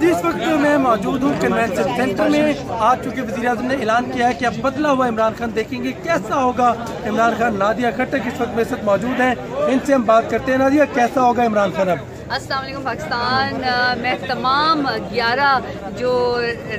जी इस वक्त मैं मौजूद हूँ कन्वेंशन सेंटर में। आज चूँकि वज़ीर आज़म ने ऐलान किया है कि अब बदला हुआ इमरान खान देखेंगे कैसा होगा इमरान खान। नादिया खट्टक इस वक्त मेरे साथ मौजूद हैं, इनसे हम बात करते हैं। नादिया, कैसा होगा इमरान खान अब? अस्सलाम वालेकुम पाकिस्तान। मैं तमाम 11 जो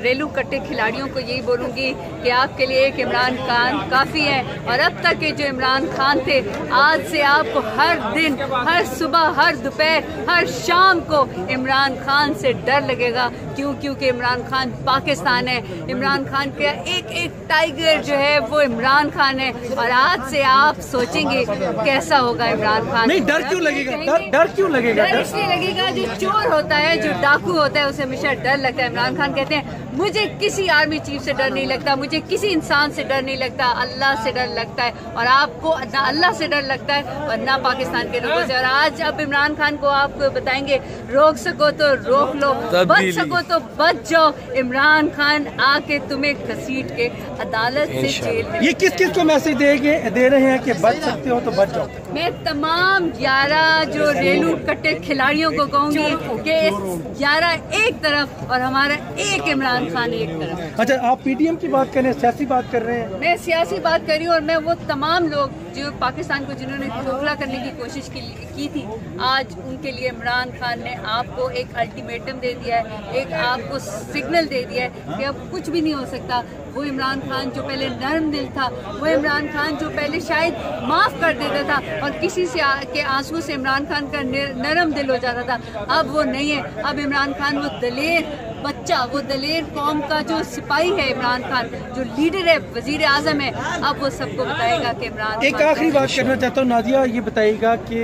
रेलू कट्टे खिलाड़ियों को यही बोलूँगी कि आपके लिए एक इमरान खान काफ़ी है, और अब तक के जो इमरान खान थे आज से आपको हर दिन, हर सुबह, हर दोपहर, हर शाम को इमरान खान से डर लगेगा। क्यों? क्योंकि इमरान खान पाकिस्तान है, इमरान खान का एक एक टाइगर जो है वो इमरान खान है, और आज से आप सोचेंगे कैसा होगा इमरान खान। नहीं, डर क्यों लगेगा? डर क्यों लगेगा? लगेगा जो चोर होता है, जो डाकू होता है, उसे हमेशा डर लगता है। इमरान खान कहते हैं मुझे किसी आर्मी चीफ से डर नहीं लगता, मुझे किसी इंसान से डर नहीं लगता, अल्लाह से डर लगता है। और आपको ना अल्लाह से डर लगता है और ना पाकिस्तान के लोगों से। और आज अब इमरान खान को आपको बताएंगे रोक सको तो रोक लो, बच सको तो बच जाओ। इमरान खान आके तुम्हें घसीट के अदालत से जेल में। ये किस किस को मैसेज दे रहे हैं कि बच सकते हो तो बच जाओ? मैं तमाम 11 जो रेलू कट्टे खिलाड़ियों को कहूँगी कि 11 एक तरफ और हमारा एक इमरान खान एक तरफ। अच्छा, आप पीडीएम की बात कर रहे हैं, सियासी बात कर रहे हैं? मैं सियासी बात कर रही हूँ, और मैं वो तमाम लोग जो पाकिस्तान को जिन्होंने खोखला करने की कोशिश की थी, आज उनके लिए इमरान खान ने आपको एक अल्टीमेटम दे दिया है, एक आपको सिग्नल दे दिया है कि अब कुछ भी नहीं हो सकता। वो इमरान खान जो पहले नरम दिल था, वो इमरान खान जो पहले शायद माफ़ कर देता था और किसी से के आंसू से इमरान खान का नरम दिल हो जाता था, अब वो नहीं है। अब इमरान खान वो दलेर बच्चा, वो दलेर कौम का जो सिपाही है, इमरान खान जो लीडर है, वजीर आजम है, अब वो सबको बताएगा कि इमरान। एक आखिरी बात करना चाहता हूँ नादिया, ये बताइएगा कि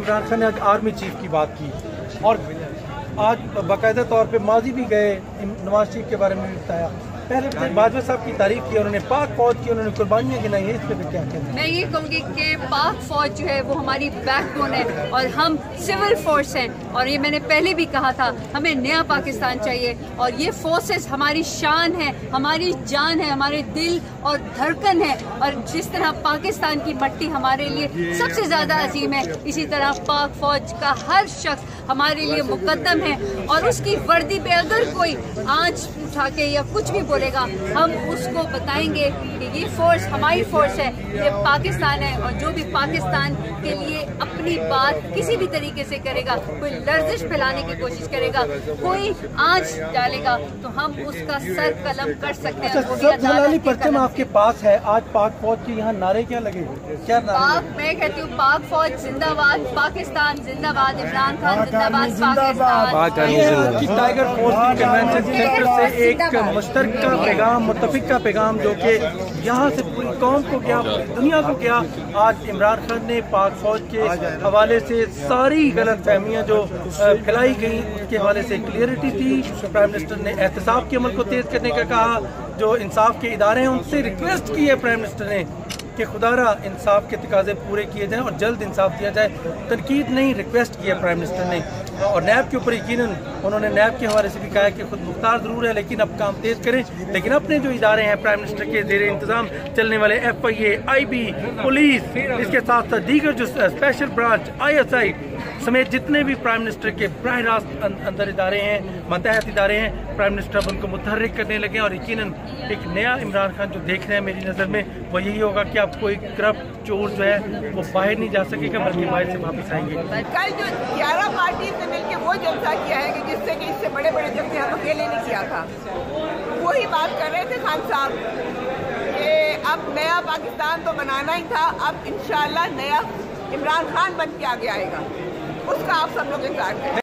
इमरान खान ने आज आर्मी चीफ की बात की और आज बाकायदा तौर पर माजी भी गए, नवाज शरीफ के बारे में भी बताया, पहले बाजवा साहब की तारीफ की, उन्होंने पाक फौज की, उन्होंने कुर्बानियाँ गिनाई है, इस पर क्या कहते? मैं ये कहूँगी कि पाक फौज जो है वो हमारी बैकबोन है और हम सिविल फोर्स हैं, और ये मैंने पहले भी कहा था हमें नया पाकिस्तान चाहिए, और ये फोर्सेस हमारी शान है, हमारी जान है, हमारे दिल और धड़कन है। और जिस तरह पाकिस्तान की मट्टी हमारे लिए सबसे ज़्यादा अजीम है, इसी तरह पाक फौज का हर शख्स हमारे लिए मुकद्दम है, और उसकी वर्दी पे अगर कोई आँच उठा के या कुछ भी बोलेगा हम उसको बताएंगे कि ये फोर्स हमारी फोर्स है, ये पाकिस्तान है, और जो भी पाकिस्तान के लिए अपनी बात किसी भी तरीके से करेगा, कोई लर्जिश फैलाने की कोशिश करेगा, कोई आँच डालेगा, तो हम उसका सर कलम कर सकते हैं। परचम आपके पास है, आज पाक फौज के यहाँ नारे क्या लगे? क्या नारे? मैं कहती हूँ पाक फौज जिंदाबाद, पाकिस्तान जिंदाबाद, इमरान खान जिंदाबाद, Pakistan. Tiger force convention centre से एक मुश्तरक का पैगाम, मुत्तफिक का पैगाम, जो कि यहाँ से पूरी कौम को गया, पूरी दुनिया को गया। आज इमरान खान ने पाक फौज के हवाले से सारी गलत फहमियाँ जो फैलाई गई उसके हवाले से क्लियरिटी थी। प्राइम मिनिस्टर ने एहतसाब के अमल को तेज़ करने का कहा, जो इंसाफ के इदारे हैं उनसे रिक्वेस्ट की है प्राइम मिनिस्टर ने कि खुदारा इंसाफ के तकाजे पूरे किए जाएँ और जल्द इंसाफ दिया जाए। तनकीद नहीं, रिक्वेस्ट की है प्राइम मिनिस्टर ने। और नैब के ऊपर यकीनन उन्होंने नैब के हवाले से भी कहा है कि खुद मुख्तार ज़रूर है लेकिन अब काम तेज़ करें। लेकिन अपने जो इदारे हैं प्राइम मिनिस्टर के ज़ेरे इंतज़ाम चलने वाले FBI, IB, पुलिस, इसके साथ साथ दीगर जो स्पेशल ब्रांच ISI समेत जितने भी प्राइम मिनिस्टर के बराह रास्त अंदर इदारे हैं, मतहत इदारे हैं, प्राइम मिनिस्टर अब उनको मुतहर्रिक करने लगे। और यकीनन एक नया इमरान खान जो देख रहे हैं मेरी नज़र में वो यही होगा कि अब कोई करप्ट चोर जो है वो बाहर नहीं जा सकेगा बल्कि बाहर से वापस आएंगे। कल जो 11 पार्टी से मिलकर वो जलसा किया है कि जिससे कि इससे बड़े बड़े जलसे हम अकेले नहीं किया था, वही बात कर रहे थे खान साहब कि अब नया पाकिस्तान तो बनाना ही था, अब इंशाल्लाह नया इमरान खान बन के आगे आएगा, उसका आप सब लोग इंतजार करें।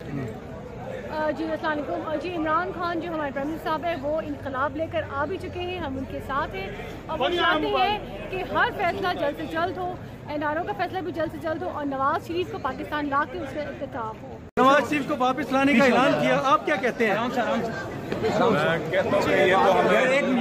जी अस्सलाम वालेकुम। जी इमरान खान जो हमारे प्राइम मिनिस्टर साहब है वो इनकलाब लेकर आ भी चुके हैं, हम उनके साथ हैं, और वो चाहते हैं कि हर फैसला जल्द से जल्द हो, NRO का फैसला भी जल्द से जल्द हो, और नवाज शरीफ को पाकिस्तान ला के उसका इंतकाम हो। नवाज शरीफ को वापस लाने का ऐलान किया, आप क्या कहते हैं? कहता हूँ ये तो हमें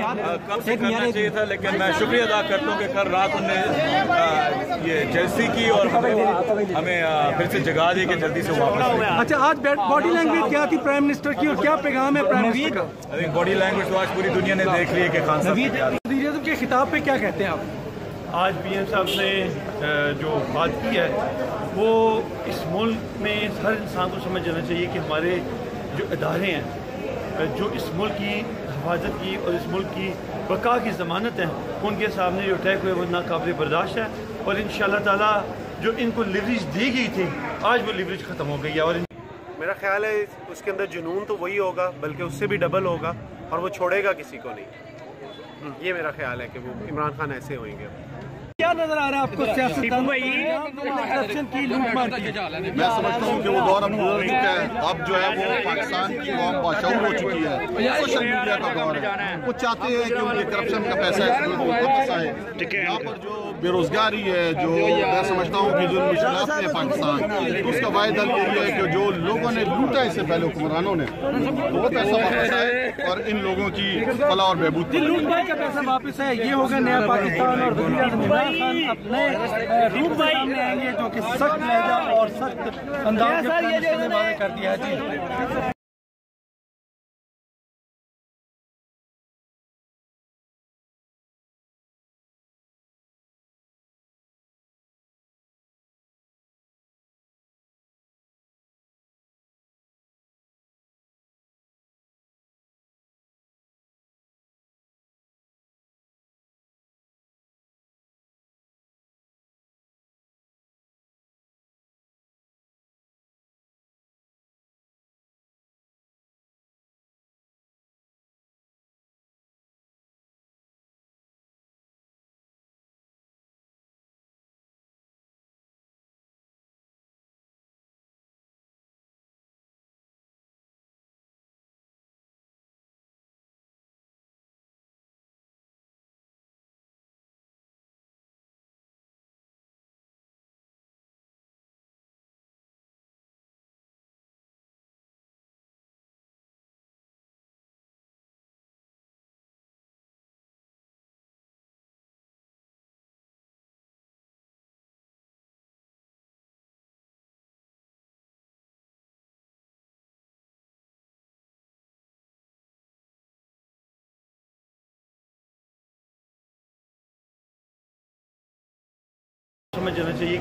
कल से करना चाहिए था, लेकिन मैं शुक्रिया अदा करता हूँ कि कल रात उन्होंने ये जलसी की और हमें फिर से जगा दी कि जल्दी से वापस। अच्छा, आज बॉडी लैंग्वेज क्या थी प्राइम मिनिस्टर की और क्या पैगाम है प्राइम मिनिस्टर का? बॉडी लैंग्वेज तो आज पूरी दुनिया ने देख ली है कि खान साहब वज़ीर आज़म के खिताब पे क्या कहते हैं आप? आज PM साहब ने जो बात की है वो इस मुल्क में हर इंसान को समझ जाना चाहिए कि हमारे जो अदारे हैं जो इस मुल्क की हिफाजत की और इस मुल्क की बका की ज़मानत हैं, उनके सामने जो अटैक हुए वो नाकाबिल बर्दाश्त है। और इंशाअल्लाह ताला जो इनको लिवरेज दी गई थी आज वो लिवरेज ख़त्म हो गई है। और मेरा ख्याल है उसके अंदर जुनून तो वही होगा बल्कि उससे भी डबल होगा और वो छोड़ेगा किसी को नहीं। ये मेरा ख्याल है कि वो इमरान खान ऐसे होंगे। क्या नजर आ रहा है आपको की मैं समझता हूँ कि वो दौर अब गुजर चुका है। अब जो है वो पाकिस्तान की कौम बादशाह हो चुकी है, सोशल मीडिया का दौर है। वो चाहते हैं कि उनके करप्शन का पैसा है, यहाँ पर जो बेरोजगारी है, जो मैं समझता हूँ कि जो मुश्किलात है पाकिस्तान, उसका वायदा यही है कि जो लोगों ने लूटा इससे पहले हुक्मरानों ने वो पैसा वापस आए और इन लोगों की फलाह और बहबूदी का पैसा वापस है। ये होगा नया पाकिस्तान और अपने रूप सामने आएंगे जो कि सख्त लहजा और सख्त अंदाज में वादा कर दिया जी। समझना चाहिए।